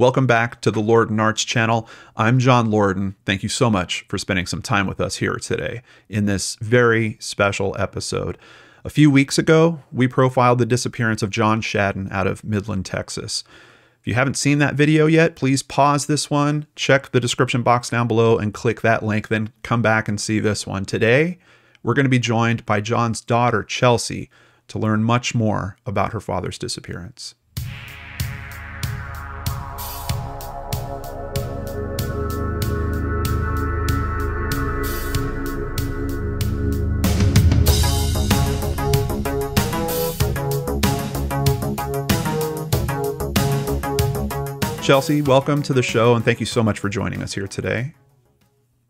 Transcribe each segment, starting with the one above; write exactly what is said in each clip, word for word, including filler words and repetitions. Welcome back to the Lorden Arts channel. I'm John Lorden. Thank you so much for spending some time with us here today in this very special episode. A few weeks ago, we profiled the disappearance of Jon Shadden out of Midland, Texas. If you haven't seen that video yet, please pause this one, check the description box down below and click that link, then come back and see this one. Today, we're going to be joined by Jon's daughter, Chelsea, to learn much more about her father's disappearance. Chelsea, welcome to the show, and thank you so much for joining us here today.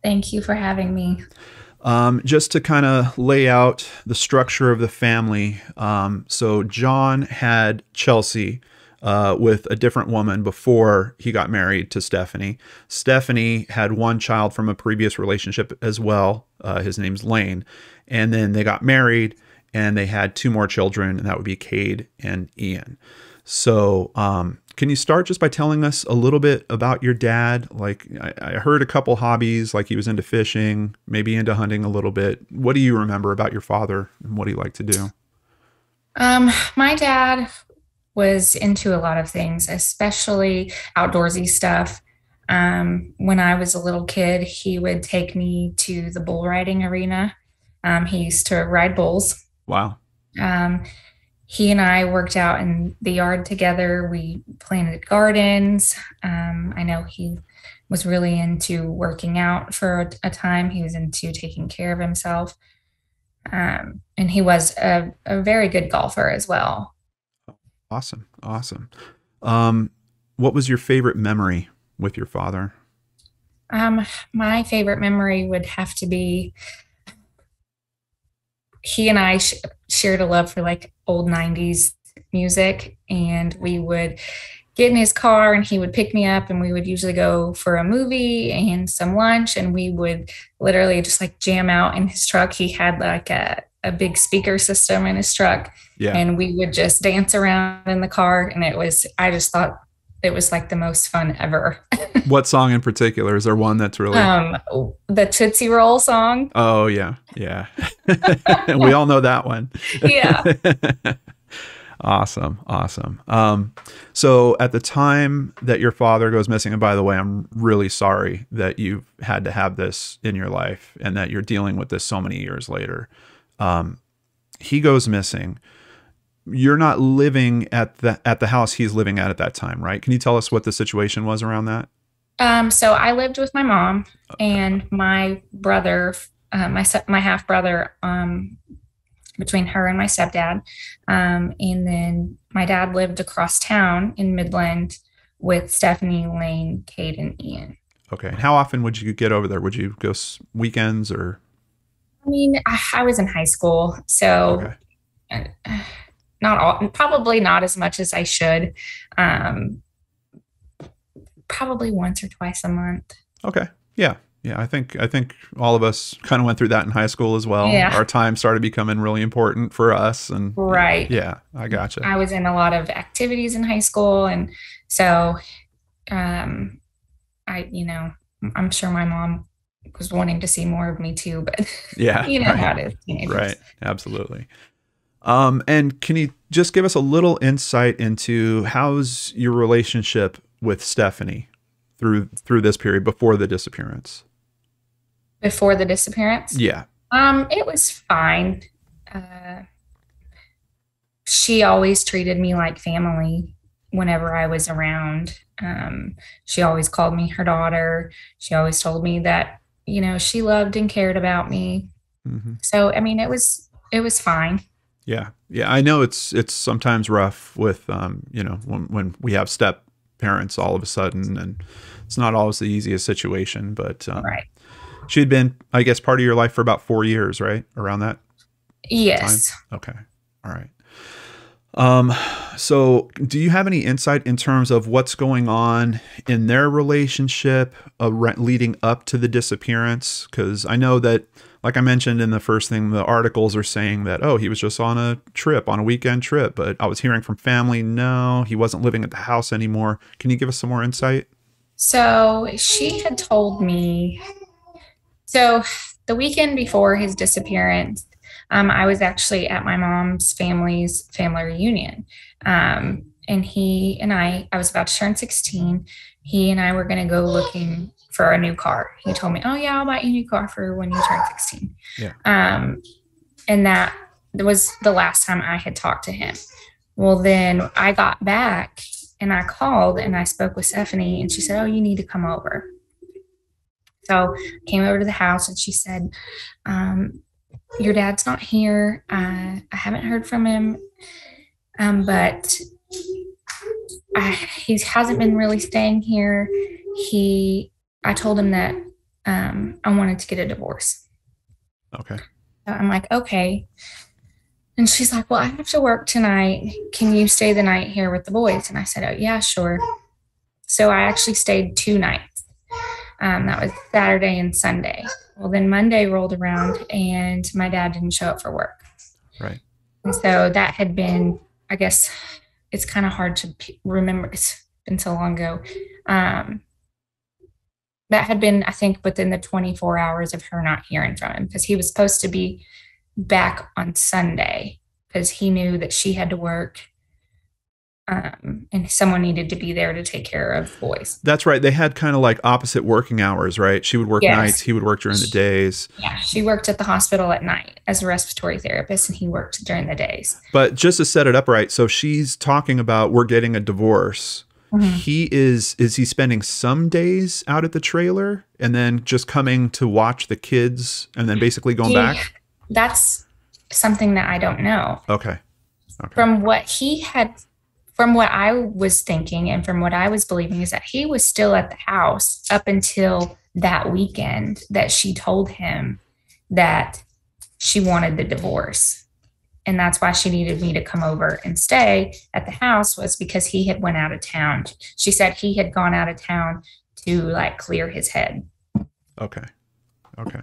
Thank you for having me. Um, just to kind of lay out the structure of the family, um, so John had Chelsea uh, with a different woman before he got married to Stephanie. Stephanie had one child from a previous relationship as well. Uh, his name's Lane. And then they got married, and they had two more children, and that would be Cade and Ian. So um, can you start just by telling us a little bit about your dad? Like, I, I heard a couple hobbies, like he was into fishing, maybe into hunting a little bit. What do you remember about your father and what he liked to do? Um, my dad was into a lot of things, especially outdoorsy stuff. Um, when I was a little kid, he would take me to the bull riding arena. Um, he used to ride bulls. Wow. Um, He and I worked out in the yard together. We planted gardens. Um, I know he was really into working out for a, a time. He was into taking care of himself. Um, and he was a, a very good golfer as well. Awesome. Awesome. Um, what was your favorite memory with your father? Um, my favorite memory would have to be he and I sh shared a love for like old nineties music, and we would get in his car and he would pick me up and we would usually go for a movie and some lunch, and we would literally just like jam out in his truck. He had like a, a big speaker system in his truck. Yeah. And we would just dance around in the car, and it was, I just thought it was like the most fun ever. What song in particular? Is there one that's really... Um, the Tootsie Roll song. Oh, yeah. Yeah. We all know that one. Yeah. Awesome. Awesome. Um, so at the time that your father goes missing, and by the way, I'm really sorry that you've had to have this in your life and that you're dealing with this so many years later. Um, he goes missing. You're not living at the at the house he's living at at that time, right? Can you tell us what the situation was around that? Um, so I lived with my mom, okay, and my brother, uh, my my half brother, um, between her and my stepdad, um, and then my dad lived across town in Midland with Stephanie, Lane, Cade, and Ian. Okay. And how often would you get over there? Would you go weekends or? I mean, I, I was in high school, so. Okay. And, uh, Not all, probably not as much as I should. Um, probably once or twice a month. Okay. Yeah. Yeah. I think, I think all of us kind of went through that in high school as well. Yeah. Our time started becoming really important for us. And right. Yeah. I gotcha. I was in a lot of activities in high school. And so, um, I, you know, I'm sure my mom was wanting to see more of me too, but yeah, you know right. how it is. Teenagers. Right. Absolutely. Um, and can you just give us a little insight into how's your relationship with Stephanie through, through this period before the disappearance? Before the disappearance? Yeah. Um, it was fine. Uh, she always treated me like family whenever I was around. Um, she always called me her daughter. She always told me that, you know, she loved and cared about me. Mm-hmm. So, I mean, it was, it was fine. Yeah. Yeah. I know it's, it's sometimes rough with, um, you know, when, when we have step parents all of a sudden, and it's not always the easiest situation, but, um, right. She had been, I guess, part of your life for about four years, right? Around that. Yes. Time? Okay. All right. Um, So do you have any insight in terms of what's going on in their relationship uh, leading up to the disappearance? Because I know that, like I mentioned in the first thing, the articles are saying that, oh, he was just on a trip, on a weekend trip. But I was hearing from family, no, he wasn't living at the house anymore. Can you give us some more insight? So she had told me, so the weekend before his disappearance, Um, I was actually at my mom's family's family reunion. Um, and he and I, I was about to turn sixteen. He and I were going to go looking for a new car. He told me, oh yeah, I'll buy you a new car for when you turn sixteen. Yeah. Um, and that was the last time I had talked to him. Well, then I got back and I called and I spoke with Stephanie and she said, oh, you need to come over. So I came over to the house and she said, um, your dad's not here. Uh, I haven't heard from him, um, but I, he hasn't been really staying here. He, I told him that um, I wanted to get a divorce. Okay. So I'm like, okay. And she's like, well, I have to work tonight. Can you stay the night here with the boys? And I said, oh, yeah, sure. So I actually stayed two nights. Um, that was Saturday and Sunday. Well, then Monday rolled around and my dad didn't show up for work. Right. And so that had been, I guess, it's kind of hard to remember. It's been so long ago. Um, that had been, I think, within the twenty-four hours of her not hearing from him, because he was supposed to be back on Sunday because he knew that she had to work. Um, and someone needed to be there to take care of boys. That's right. They had kind of like opposite working hours, right? She would work yes. nights. He would work during she, the days. Yeah. She worked at the hospital at night as a respiratory therapist and he worked during the days. But just to set it up right, so she's talking about we're getting a divorce. Mm-hmm. He is, is he spending some days out at the trailer and then just coming to watch the kids and then basically going he, back? That's something that I don't know. Okay. Okay. From what he had... From what I was thinking and from what I was believing is that he was still at the house up until that weekend that she told him that she wanted the divorce. And that's why she needed me to come over and stay at the house, was because he had went out of town. She said he had gone out of town to like clear his head. Okay. Okay.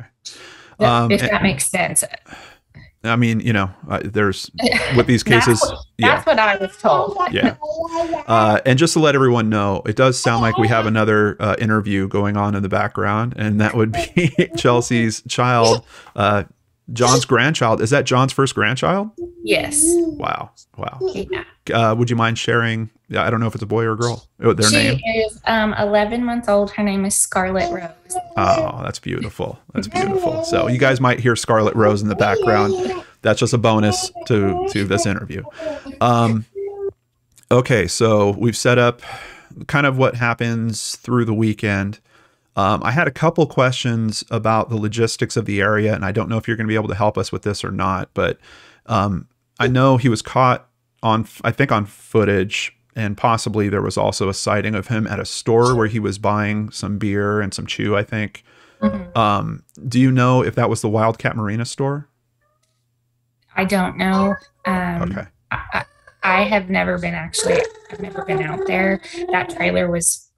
Um, if that makes sense. I mean, you know, uh, there's with these cases. That's, yeah. That's what I was told. Yeah. Uh, and just to let everyone know, it does sound like we have another uh, interview going on in the background, and that would be Chelsea's child, uh, John's grandchild. Is that John's first grandchild? Yes. Wow. Wow. Yeah. Uh, would you mind sharing? I don't know if it's a boy or a girl. Oh, their she name. She is um, eleven months old. Her name is Scarlet Rose. Oh, that's beautiful. That's beautiful. So you guys might hear Scarlet Rose in the background. That's just a bonus to, to this interview. Um, okay, so we've set up kind of what happens through the weekend. Um, I had a couple questions about the logistics of the area, and I don't know if you're going to be able to help us with this or not, but um, I know he was caught on, I think, on footage. And possibly there was also a sighting of him at a store where he was buying some beer and some chew, I think. Mm-hmm. um, do you know if that was the Wildcat Marina store? I don't know. Um, okay. I, I have never been actually, I've never been out there. That trailer was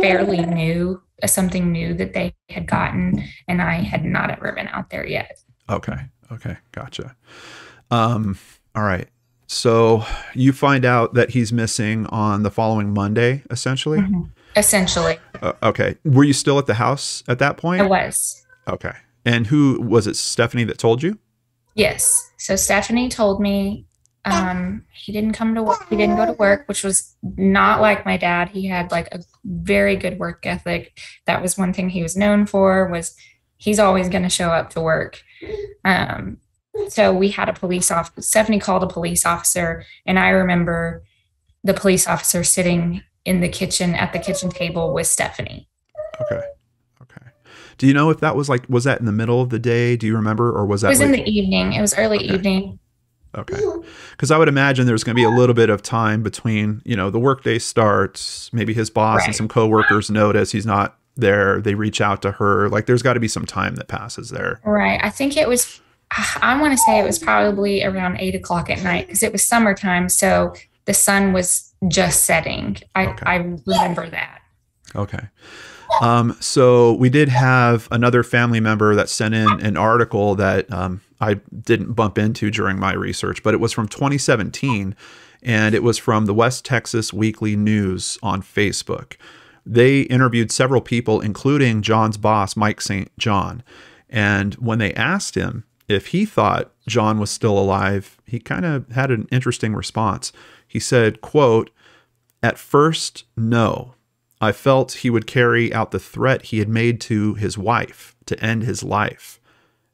fairly new, something new that they had gotten. And I had not ever been out there yet. Okay. Okay. Gotcha. Um, all right. So you find out that he's missing on the following Monday, essentially? Mm-hmm. Essentially. Uh, okay. Were you still at the house at that point? I was. Okay. And who, was it Stephanie that told you? Yes. So Stephanie told me um, he didn't come to work. He didn't go to work, which was not like my dad. He had like a very good work ethic. That was one thing he was known for, was he's always going to show up to work. Um So we had a police officer, Stephanie called a police officer, and I remember the police officer sitting in the kitchen at the kitchen table with Stephanie. Okay. Okay. Do you know if that was like, was that in the middle of the day? Do you remember? Or was that? It was late? In the evening. It was early okay. evening. Okay. Because I would imagine there's going to be a little bit of time between, you know, the workday starts, maybe his boss right. and some coworkers notice he's not there. They reach out to her. Like there's got to be some time that passes there. Right. I think it was. I want to say it was probably around eight o'clock at night because it was summertime. So the sun was just setting. I, okay. I remember that. Okay. Um, so we did have another family member that sent in an article that um, I didn't bump into during my research, but it was from twenty seventeen, and it was from the West Texas Weekly News on Facebook. They interviewed several people, including Jon's boss, Mike Saint John. And when they asked him if he thought Jon was still alive, he kind of had an interesting response. He said, quote, "At first, no. I felt he would carry out the threat he had made to his wife to end his life.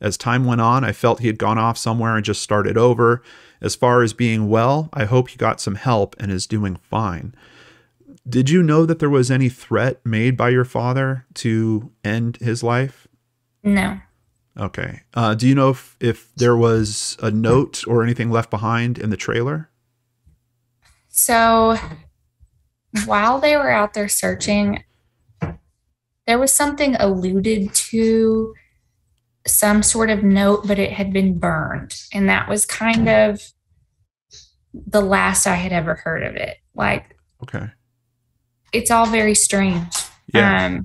As time went on, I felt he had gone off somewhere and just started over. As far as being well, I hope he got some help and is doing fine." Did you know that there was any threat made by your father to end his life? No. Okay. Uh, do you know if, if there was a note or anything left behind in the trailer? So while they were out there searching, there was something alluded to, some sort of note, but it had been burned. And that was kind of the last I had ever heard of it. Like, okay. It's all very strange. Yeah.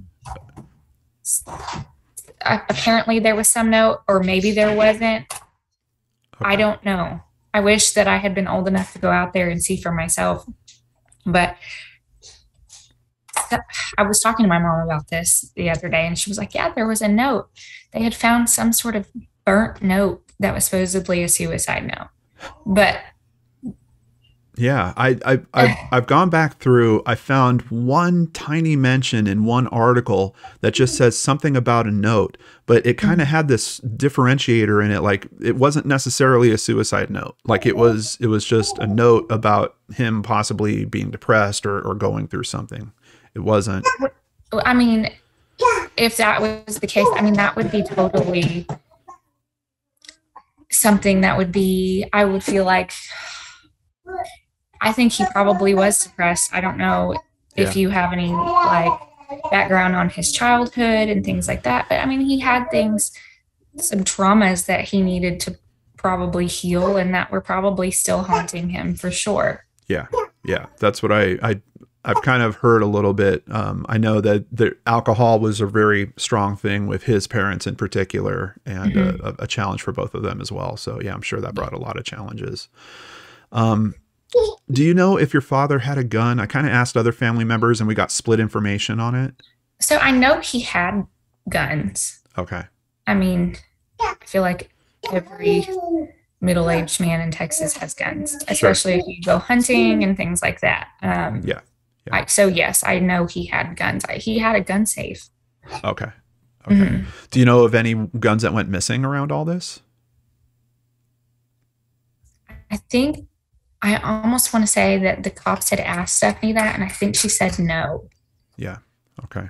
Um, apparently there was some note, or maybe there wasn't. Okay. I don't know. I wish that I had been old enough to go out there and see for myself. But I was talking to my mom about this the other day, and she was like, yeah, there was a note. They had found some sort of burnt note that was supposedly a suicide note. But yeah, I, I, I've, I've gone back through. I found one tiny mention in one article that just says something about a note, but it kind of had this differentiator in it. Like, it wasn't necessarily a suicide note. Like, it was, it was just a note about him possibly being depressed or, or going through something. It wasn't. I mean, if that was the case, I mean, that would be totally something that would be, I would feel like, I think he probably was depressed. I don't know if yeah. you have any like background on his childhood and things like that. But I mean, he had things, some traumas that he needed to probably heal, and that were probably still haunting him for sure. Yeah. Yeah. That's what I, I, I've kind of heard a little bit. Um, I know that the alcohol was a very strong thing with his parents in particular, and mm-hmm. a, a challenge for both of them as well. So yeah, I'm sure that brought a lot of challenges. Um, do you know if your father had a gun? I kind of asked other family members and we got split information on it. So I know he had guns. Okay. I mean, I feel like every middle-aged man in Texas has guns, especially sure. if you go hunting and things like that. Um, yeah. yeah. I, so yes, I know he had guns. I, he had a gun safe. Okay. Okay. Mm-hmm. Do you know of any guns that went missing around all this? I think I almost want to say that the cops had asked Stephanie that, and I think she said no. Yeah. Okay.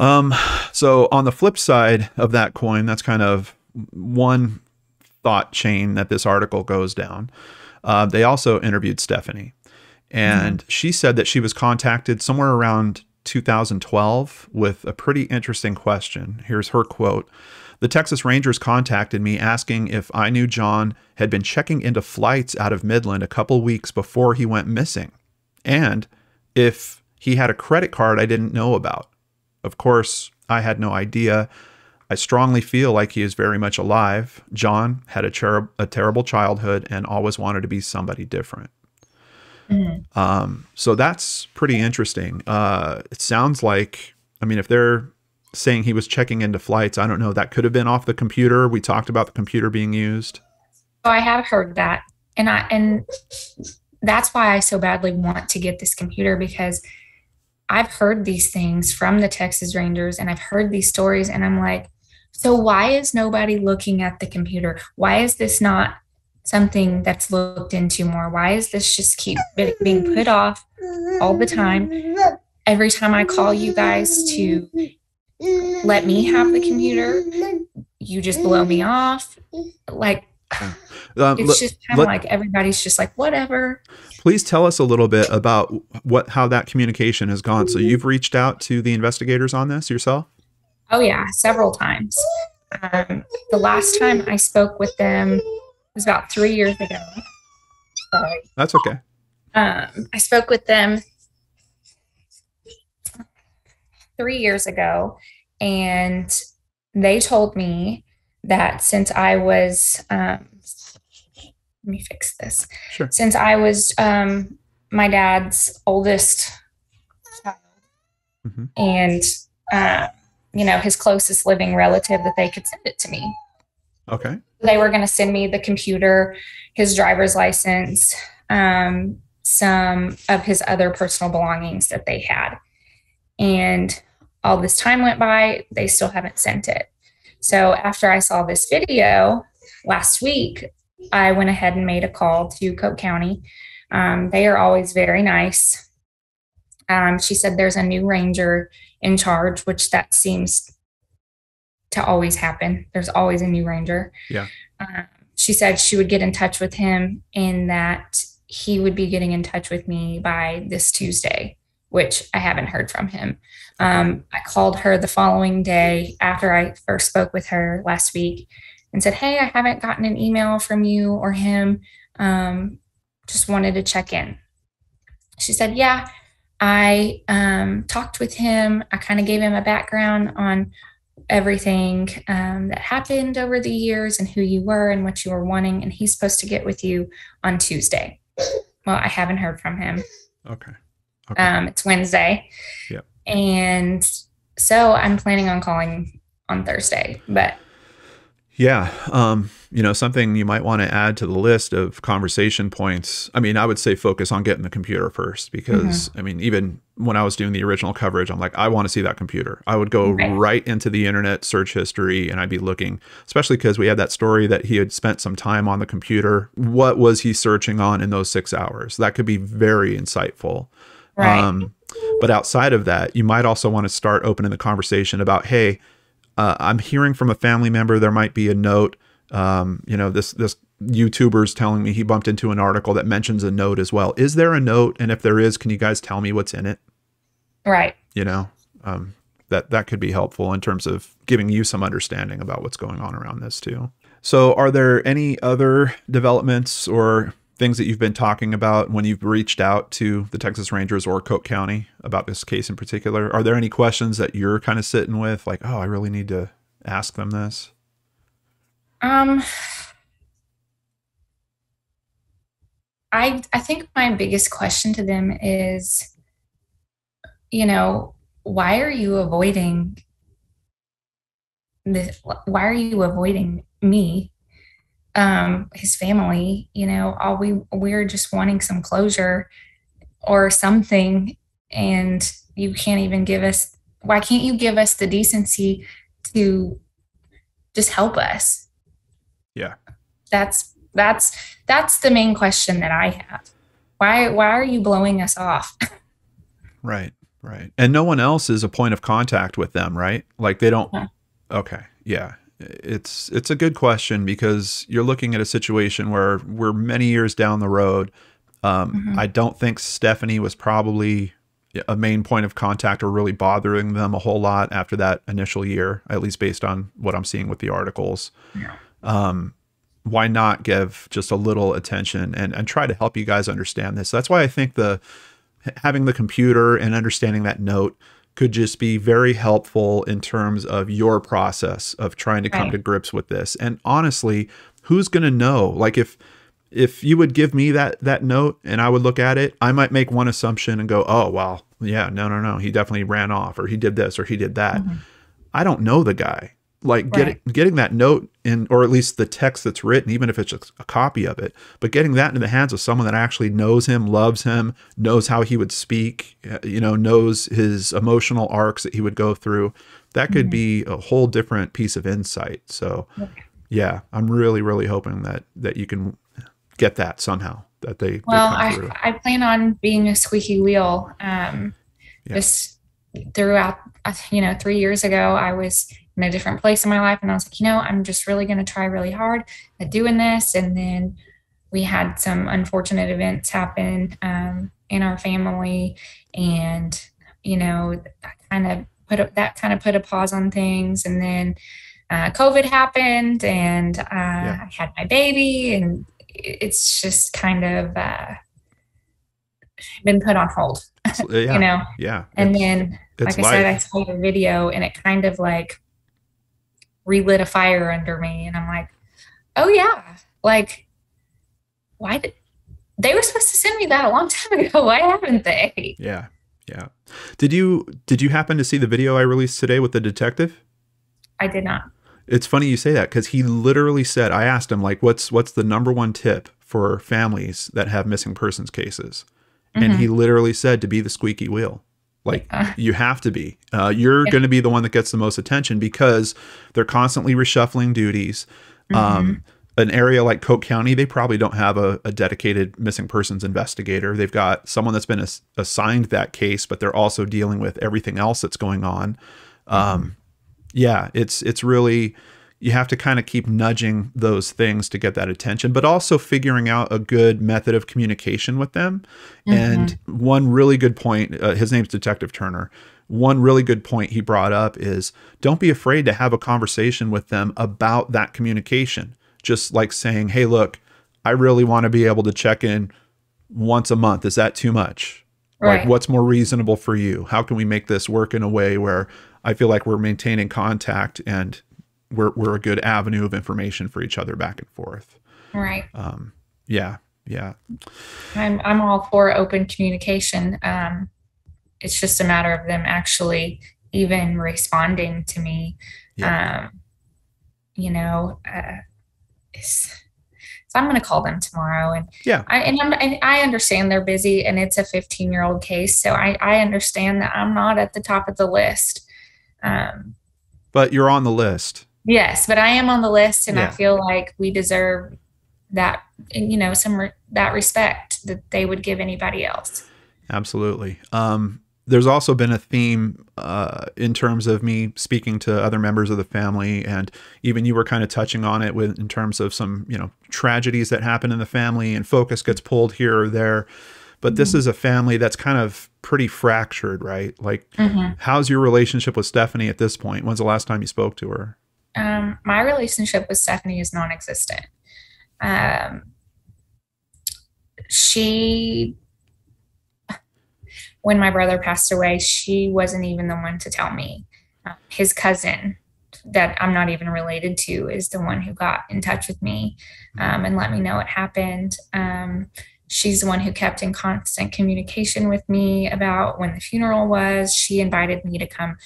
Um, so on the flip side of that coin, that's kind of one thought chain that this article goes down. Uh, they also interviewed Stephanie, and mm-hmm. she said that she was contacted somewhere around two thousand twelve with a pretty interesting question. Here's her quote. "The Texas Rangers contacted me asking if I knew Jon had been checking into flights out of Midland a couple weeks before he went missing, and if he had a credit card I didn't know about. Of course, I had no idea. I strongly feel like he is very much alive. Jon had a, ter a terrible childhood and always wanted to be somebody different." Mm-hmm. Um, so that's pretty interesting. Uh, it sounds like, I mean, if they're saying he was checking into flights, I don't know. That could have been off the computer. We talked about the computer being used. Oh, I have heard that. And I, and that's why I so badly want to get this computer, because I've heard these things from the Texas Rangers, and I've heard these stories, and I'm like, so why is nobody looking at the computer? Why is this not something that's looked into more? Why is this just keep being put off all the time? Every time I call you guys to let me have the computer, you just blow me off. Like, um, it's just kind of like everybody's just like, whatever. Please tell us a little bit about what, how that communication has gone. So you've reached out to the investigators on this yourself? Oh yeah, several times. Um, the last time I spoke with them was about three years ago. Sorry. That's okay. Um, I spoke with them three years ago, and they told me that since I was, um, let me fix this. Sure. Since I was um, my dad's oldest child, mm-hmm. and uh, you know, his closest living relative, that they could send it to me. Okay. They were going to send me the computer, his driver's license, um, some of his other personal belongings that they had. And all this time went by, they still haven't sent it. So after I saw this video last week, I went ahead and made a call to Coke County. Um, they are always very nice. Um, she said there's a new ranger in charge, which that seems to always happen. There's always a new ranger. Yeah. Uh, she said she would get in touch with him and that he would be getting in touch with me by this Tuesday, which I haven't heard from him. Um, I called her the following day after I first spoke with her last week and said, hey, I haven't gotten an email from you or him. Um, just wanted to check in. She said, yeah, I um, talked with him. I kind of gave him a background on everything um, that happened over the years and who you were and what you were wanting. And he's supposed to get with you on Tuesday. Well, I haven't heard from him. Okay. Okay. Um, it's Wednesday. Yeah. And so I'm planning on calling on Thursday, but. Yeah. Um, you know, something you might want to add to the list of conversation points. I mean, I would say focus on getting the computer first, because mm-hmm. I mean, even when I was doing the original coverage, I'm like, I want to see that computer. I would go right, right into the internet search history and I'd be looking, especially because we had that story that he had spent some time on the computer. What was he searching on in those six hours? That could be very insightful. Right. Um, but outside of that, you might also want to start opening the conversation about, hey, uh, I'm hearing from a family member. There might be a note. Um, you know, this, this YouTuber's telling me he bumped into an article that mentions a note as well. Is there a note? And if there is, can you guys tell me what's in it? Right. You know, um, that, that could be helpful in terms of giving you some understanding about what's going on around this too. So are there any other developments or things that you've been talking about when you've reached out to the Texas Rangers or Coke County about this case in particular? Are there any questions that you're kind of sitting with, like, oh, I really need to ask them this? Um, I, I think my biggest question to them is, you know, why are you avoiding this? Why are you avoiding me? Um, his family, you know, all we, we're just wanting some closure or something. And you can't even give us, why can't you give us the decency to just help us? Yeah. That's, that's, that's the main question that I have. Why, why are you blowing us off? Right. Right. And no one else is a point of contact with them, right? Like they don't. Yeah. Okay. Yeah. It's it's a good question, because you're looking at a situation where we're many years down the road. Um, mm-hmm. I don't think Stephanie was probably a main point of contact or really bothering them a whole lot after that initial year, at least based on what I'm seeing with the articles. Yeah. Um, why not give just a little attention and, and try to help you guys understand this? That's why I think the having the computer and understanding that note could just be very helpful in terms of your process of trying to come right. to grips with this. And honestly, who's going to know? Like if, if you would give me that, that note and I would look at it, I might make one assumption and go, oh, well, yeah, no, no, no. He definitely ran off, or he did this, or he did that. Mm-hmm. I don't know the guy. Like right. getting, getting that note in, or at least the text that's written, even if it's a, a copy of it, but getting that into the hands of someone that actually knows him, loves him, knows how he would speak, you know, knows his emotional arcs that he would go through, that could mm-hmm. be a whole different piece of insight. So okay. yeah, I'm really, really hoping that, that you can get that somehow, that they, well, they come through. I, I plan on being a squeaky wheel. Um, yeah. Just throughout, you know, three years ago, I was in a different place in my life. And I was like, you know, I'm just really going to try really hard at doing this. And then we had some unfortunate events happen um, in our family. And, you know, I kind of put a, that kind of put a pause on things. And then uh, COVID happened and uh, yeah. I had my baby, and it's just kind of uh, been put on hold, yeah, you know? Yeah. And it's, then, like I life. said, I saw the video and it kind of like relit a fire under me. And I'm like, oh yeah. Like, why did they were supposed to send me that a long time ago? Why haven't they? Yeah. Yeah. Did you, did you happen to see the video I released today with the detective? I did not. It's funny you say that, because he literally said, I asked him, like, what's what's the number one tip for families that have missing persons cases? Mm-hmm. And he literally said to be the squeaky wheel. Like, uh, you have to be. Uh, you're yeah. going to be the one that gets the most attention because they're constantly reshuffling duties. Mm-hmm. Um, an area like Coke County, they probably don't have a, a dedicated missing persons investigator. They've got someone that's been as assigned that case, but they're also dealing with everything else that's going on. Um, mm-hmm. Yeah, it's it's really, you have to kind of keep nudging those things to get that attention, but also figuring out a good method of communication with them. Mm-hmm. And one really good point, uh, his name's Detective Turner. One really good point he brought up is don't be afraid to have a conversation with them about that communication. Just like saying, hey, look, I really want to be able to check in once a month. Is that too much? Right. Like, what's more reasonable for you? How can we make this work in a way where I feel like we're maintaining contact and we're, we're a good avenue of information for each other back and forth. Right. Um, yeah. Yeah. I'm, I'm all for open communication. Um, it's just a matter of them actually even responding to me. Yeah. Um, you know, uh, it's, so I'm going to call them tomorrow. And yeah, I, and, I'm, and I understand they're busy and it's a fifteen year old case. So I, I understand that I'm not at the top of the list. Um, but you're on the list. Yes, but I am on the list, and yeah. I feel like we deserve that, you know, some re that respect that they would give anybody else. Absolutely. Um, there's also been a theme uh, in terms of me speaking to other members of the family, and even you were kind of touching on it with in terms of some, you know, tragedies that happen in the family, and focus gets pulled here or there. But this is a family that's kind of pretty fractured, right? Like, mm-hmm. how's your relationship with Stephanie at this point? When's the last time you spoke to her? Um, my relationship with Stephanie is non-existent. Um, she, when my brother passed away, she wasn't even the one to tell me. Uh, his cousin that I'm not even related to is the one who got in touch with me um, and let me know it happened. Um, She's the one who kept in constant communication with me about when the funeral was. She invited me to come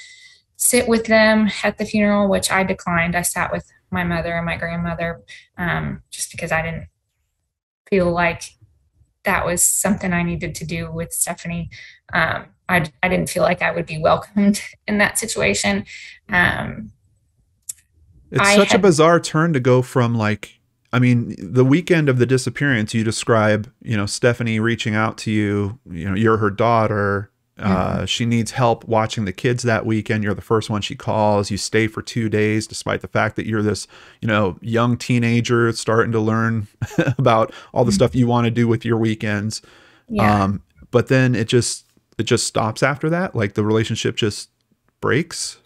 sit with them at the funeral, which I declined. I sat with my mother and my grandmother um, just because I didn't feel like that was something I needed to do with Stephanie. Um, I, I didn't feel like I would be welcomed in that situation. Um, it's I such had, a bizarre turn to go from like, I mean, the weekend of the disappearance, you describe, you know, Stephanie reaching out to you, you know, you're her daughter. Uh, mm-hmm. She needs help watching the kids that weekend. You're the first one she calls. You stay for two days, despite the fact that you're this, you know, young teenager starting to learn about all the mm-hmm. stuff you want to do with your weekends. Yeah. Um, but then it just, it just stops after that. Like the relationship just breaks.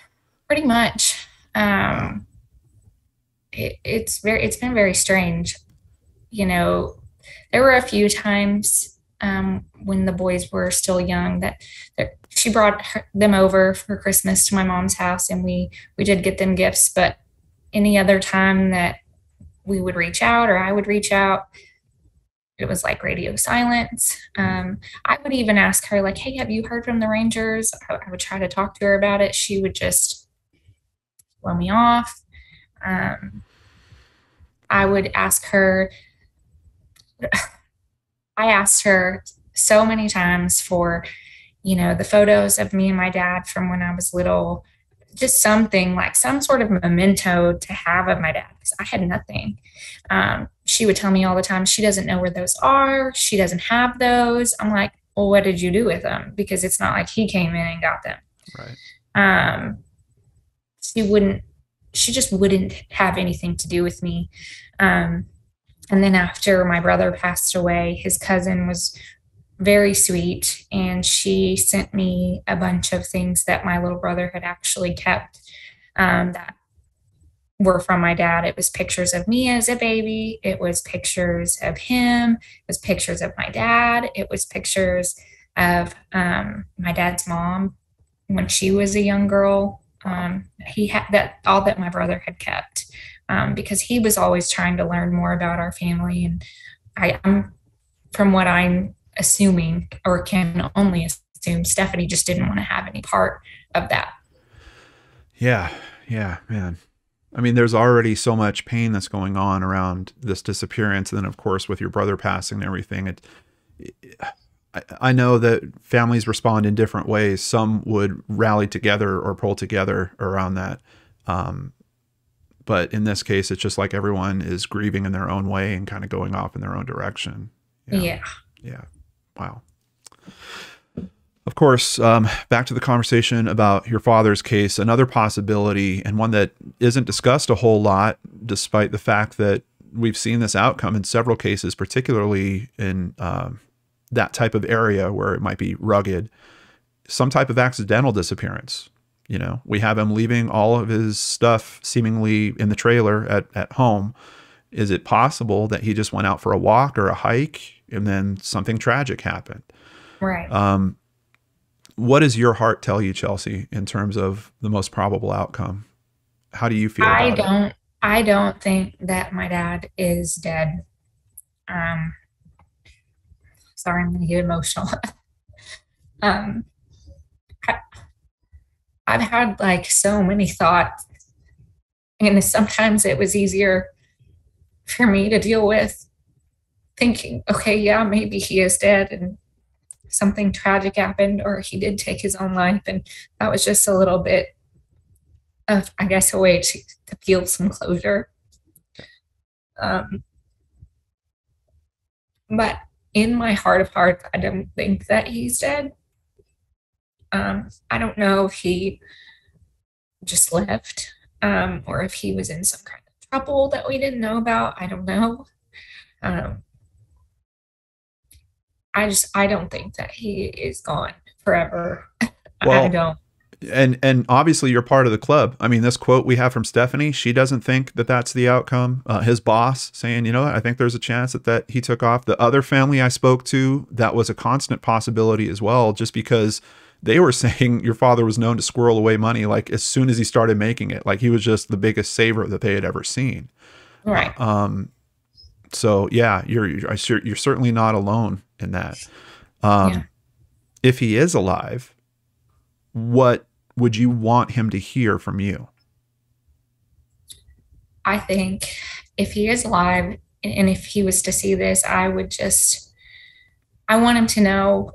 Pretty much. Um, wow. It, it's very, it's been very strange. You know, there were a few times um, when the boys were still young that she brought her, them over for Christmas to my mom's house, and we, we did get them gifts, but any other time that we would reach out or I would reach out, it was like radio silence. Um, I would even ask her like, hey, have you heard from the Rangers? I, I would try to talk to her about it. She would just blow me off. Um, I would ask her, I asked her so many times for, you know, the photos of me and my dad from when I was little, just something like some sort of memento to have of my dad, because I had nothing. Um, she would tell me all the time, she doesn't know where those are. She doesn't have those. I'm like, well, what did you do with them? Because it's not like he came in and got them. Right. Um, she wouldn't. She just wouldn't have anything to do with me. Um, and then after my brother passed away, his cousin was very sweet, and she sent me a bunch of things that my little brother had actually kept um, that were from my dad. It was pictures of me as a baby. It was pictures of him. It was pictures of my dad. It was pictures of um, my dad's mom when she was a young girl. Um, he had that, all that my brother had kept, um, because he was always trying to learn more about our family. And I, I'm, from what I'm assuming, or can only assume, Stephanie just didn't want to have any part of that. Yeah. Yeah, man. I mean, there's already so much pain that's going on around this disappearance. And then, of course, with your brother passing and everything, it, it I, I know that families respond in different ways. Some would rally together or pull together around that. Um, but in this case, it's just like everyone is grieving in their own way and kind of going off in their own direction. You know? Yeah. Yeah. Wow. Of course, um, back to the conversation about your father's case, another possibility, and one that isn't discussed a whole lot, despite the fact that we've seen this outcome in several cases, particularly in um, that type of area where it might be rugged, some type of accidental disappearance. You know, we have him leaving all of his stuff seemingly in the trailer at, at home. Is it possible that he just went out for a walk or a hike and then something tragic happened? Right. Um, What does your heart tell you, Chelsea, in terms of the most probable outcome? How do you feel about it? I don't, I don't think that my dad is dead. Um, sorry, I'm going to get emotional. um, I, I've had like so many thoughts, and sometimes it was easier for me to deal with thinking, okay, yeah, maybe he is dead, and something tragic happened, or he did take his own life. And that was just a little bit of, I guess, a way to, to feel some closure. Um, but in my heart of hearts, I don't think that he's dead. Um, I don't know if he just left, um, or if he was in some kind of trouble that we didn't know about. I don't know. Um, I just, I don't think that he is gone forever. Well, I don't. And, and obviously you're part of the club. I mean, this quote we have from Stephanie, she doesn't think that that's the outcome. Uh, his boss saying, you know, I think there's a chance that, that he took off. The other family I spoke to, that was a constant possibility as well, just because they were saying your father was known to squirrel away money. Like as soon as he started making it, like he was just the biggest saver that they had ever seen. Right. Uh, um, So yeah, you're, you're, you're certainly not alone in that. Um, yeah. If he is alive, what would you want him to hear from you? I think if he is alive, and if he was to see this, I would just, I want him to know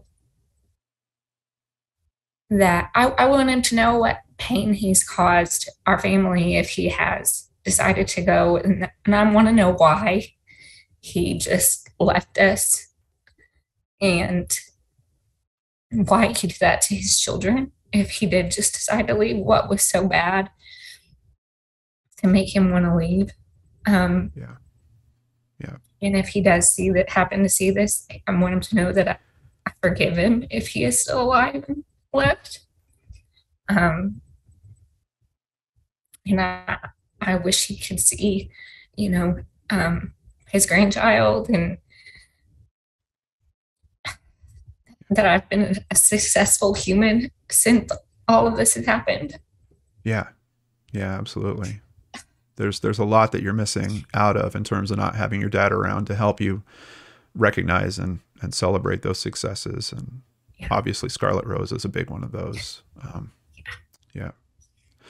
that I, I want him to know what pain he's caused our family if he has decided to go. And, and I want to know why he just left us and why he did that to his children. If he did just decide to leave, what was so bad to make him want to leave? Um, yeah. Yeah. And if he does see that, happen to see this, I want him to know that I, I forgive him if he is still alive and left. Um, and I, I wish he could see, you know, um, his grandchild, and that I've been a successful human since all of this has happened. Yeah. Yeah, absolutely. There's, there's a lot that you're missing out of in terms of not having your dad around to help you recognize and, and celebrate those successes. And yeah. Obviously Scarlet Rose is a big one of those. Um, yeah. yeah.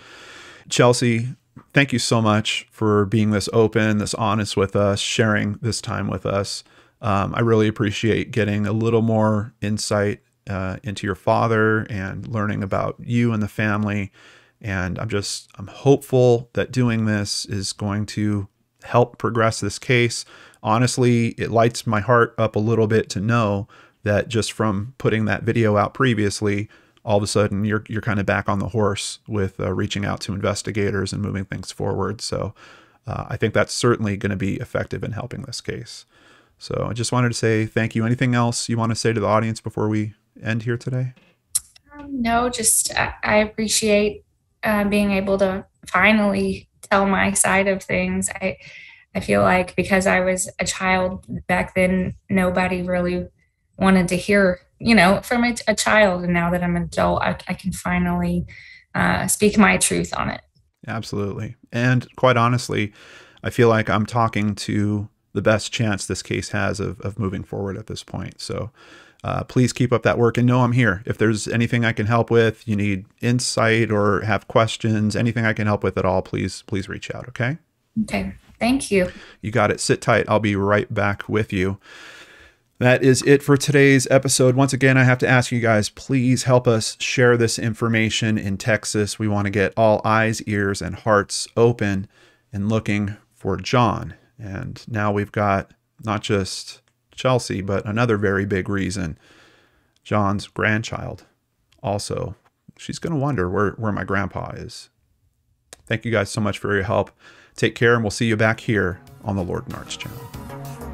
Chelsea, thank you so much for being this open, this honest with us, sharing this time with us. Um, I really appreciate getting a little more insight uh, into your father and learning about you and the family. And I'm just, I'm hopeful that doing this is going to help progress this case. Honestly, it lights my heart up a little bit to know that just from putting that video out previously, all of a sudden you're, you're kind of back on the horse with uh, reaching out to investigators and moving things forward. So uh, I think that's certainly going to be effective in helping this case. So I just wanted to say thank you. Anything else you want to say to the audience before we end here today? Um, no, just I, I appreciate uh, being able to finally tell my side of things. I I feel like because I was a child back then, nobody really wanted to hear, you know, from a, a child. And now that I'm an adult, I, I can finally uh, speak my truth on it. Absolutely. And quite honestly, I feel like I'm talking to the best chance this case has of, of moving forward at this point. So uh, please keep up that work and know I'm here. If there's anything I can help with, you need insight or have questions, anything I can help with at all, please, please reach out. Okay. Okay. Thank you. You got it. Sit tight. I'll be right back with you. That is it for today's episode. Once again, I have to ask you guys, please help us share this information in Texas. We want to get all eyes, ears, and hearts open and looking for Jon. And now we've got not just Chelsea, but another very big reason, Jon's grandchild. Also, she's going to wonder where, where my grandpa is. Thank you guys so much for your help. Take care, and we'll see you back here on the Lorden Arts channel.